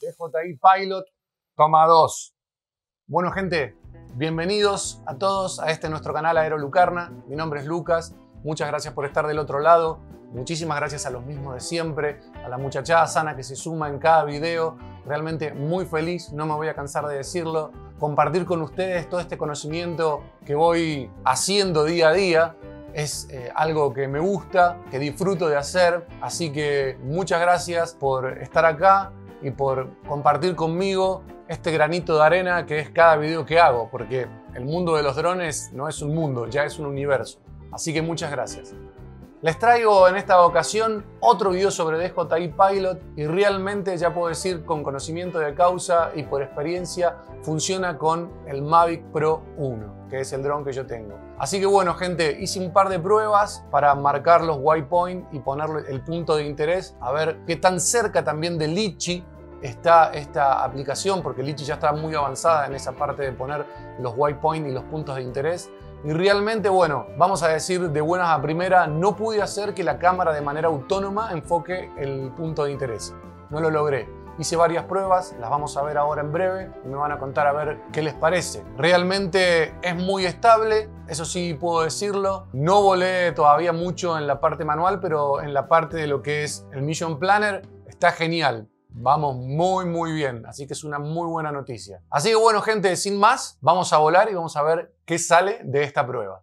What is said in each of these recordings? DJI Pilot, toma 2. Bueno, gente, bienvenidos a todos a este nuestro canal Aero Lucarna. Mi nombre es Lucas, muchas gracias por estar del otro lado. Muchísimas gracias a los mismos de siempre, a la muchachada sana que se suma en cada video. Realmente muy feliz, no me voy a cansar de decirlo. Compartir con ustedes todo este conocimiento que voy haciendo día a día es algo que me gusta, que disfruto de hacer. Así que muchas gracias por estar acá y por compartir conmigo este granito de arena que es cada video que hago, porque el mundo de los drones no es un mundo, ya es un universo. Así que muchas gracias. Les traigo en esta ocasión otro video sobre DJI Pilot y realmente ya puedo decir con conocimiento de causa y por experiencia funciona con el Mavic Pro 1, que es el dron que yo tengo. Así que bueno, gente, hice un par de pruebas para marcar los waypoints y poner el punto de interés, a ver qué tan cerca también de Litchi está esta aplicación, porque Litchi ya está muy avanzada en esa parte de poner los waypoints y los puntos de interés. Y realmente, bueno, vamos a decir de buenas a primera, no pude hacer que la cámara de manera autónoma enfoque el punto de interés. No lo logré. Hice varias pruebas, las vamos a ver ahora en breve y me van a contar a ver qué les parece. Realmente es muy estable, eso sí puedo decirlo. No volé todavía mucho en la parte manual, pero en la parte de lo que es el Mission Planner está genial. Vamos muy bien, así que es una muy buena noticia. Así que bueno, gente, sin más, vamos a volar y vamos a ver qué sale de esta prueba.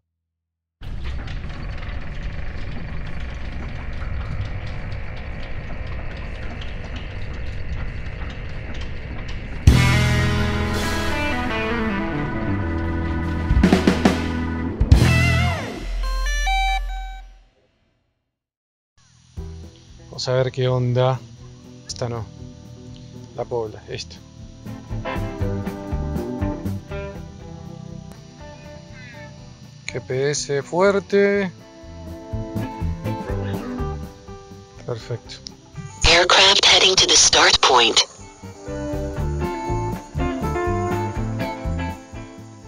Vamos a ver qué onda. Esta no. La pobla, esto. GPS fuerte. Perfecto. Aircraft heading to the start point.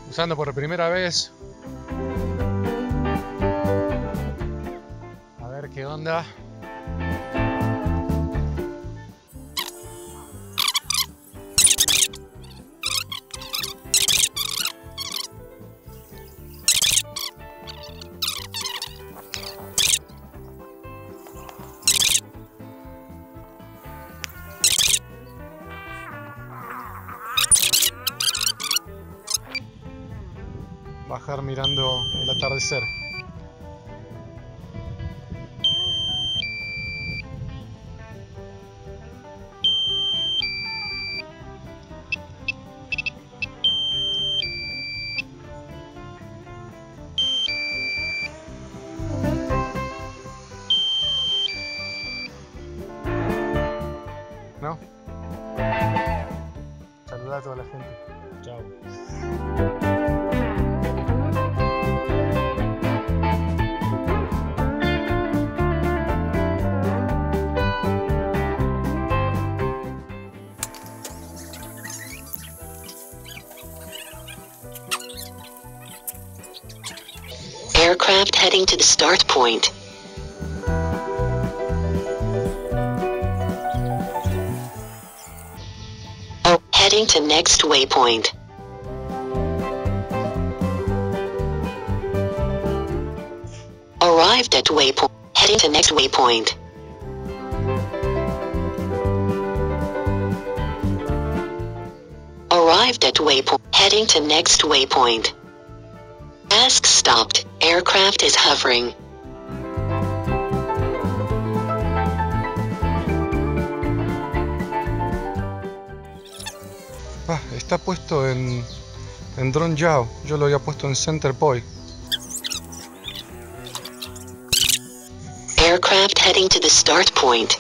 Usando por primera vez. A ver qué onda. Bajar mirando el atardecer. ¿No? Saluda a toda la gente. Chao. Aircraft heading to the start point. Oh, heading to next waypoint. Arrived at waypoint. Heading to next waypoint. Arrived at waypoint. Heading to next waypoint. Task stopped. Aircraft is hovering. Ah, está puesto en Drone Yao. Yo lo había puesto en Center Point. Aircraft heading to the start point.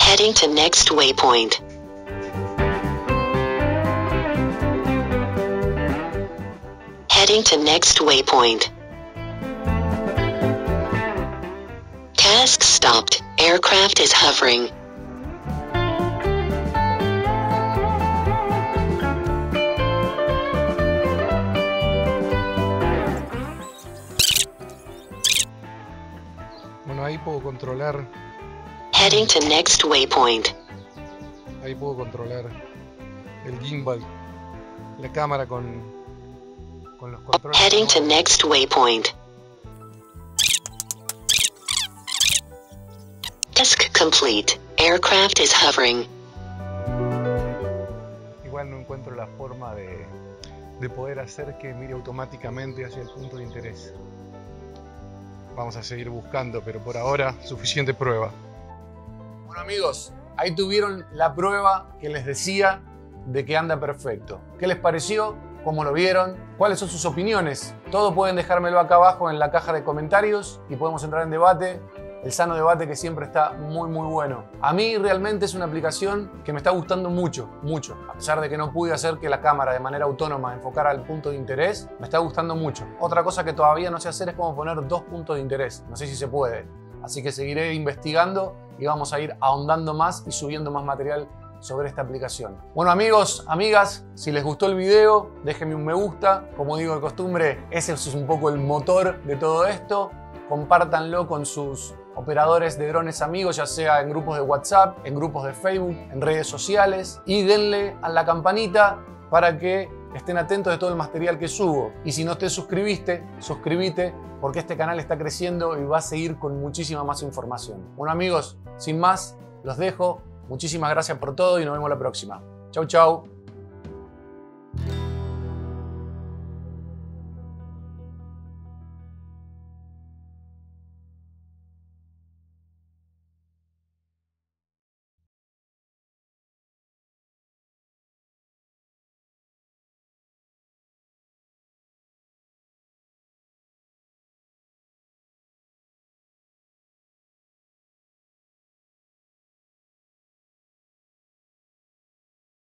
Heading to next waypoint. Heading to next waypoint. Task stopped. Aircraft is hovering. Bueno, ahí puedo controlar. Heading to next waypoint. Ahí puedo controlar el gimbal, la cámara con los controles. Heading to next waypoint. Task complete. Aircraft is hovering. Igual no encuentro la forma de poder hacer que mire automáticamente hacia el punto de interés. Vamos a seguir buscando, pero por ahora suficiente prueba. Bueno amigos, ahí tuvieron la prueba que les decía de que anda perfecto. ¿Qué les pareció? ¿Cómo lo vieron? ¿Cuáles son sus opiniones? Todo pueden dejármelo acá abajo en la caja de comentarios y podemos entrar en debate. El sano debate que siempre está muy bueno. A mí realmente es una aplicación que me está gustando mucho. A pesar de que no pude hacer que la cámara de manera autónoma enfocara al punto de interés, me está gustando mucho. Otra cosa que todavía no sé hacer es cómo poner dos puntos de interés. No sé si se puede. Así que seguiré investigando y vamos a ir ahondando más y subiendo más material sobre esta aplicación. Bueno amigos, amigas, si les gustó el video, déjenme un me gusta. Como digo de costumbre, ese es un poco el motor de todo esto. Compártanlo con sus operadores de drones amigos, ya sea en grupos de WhatsApp, en grupos de Facebook, en redes sociales, y denle a la campanita para que estén atentos de todo el material que subo. Y si no te suscribiste, suscríbete, porque este canal está creciendo y va a seguir con muchísima más información. Bueno amigos, sin más, los dejo. Muchísimas gracias por todo y nos vemos la próxima. Chau, chau.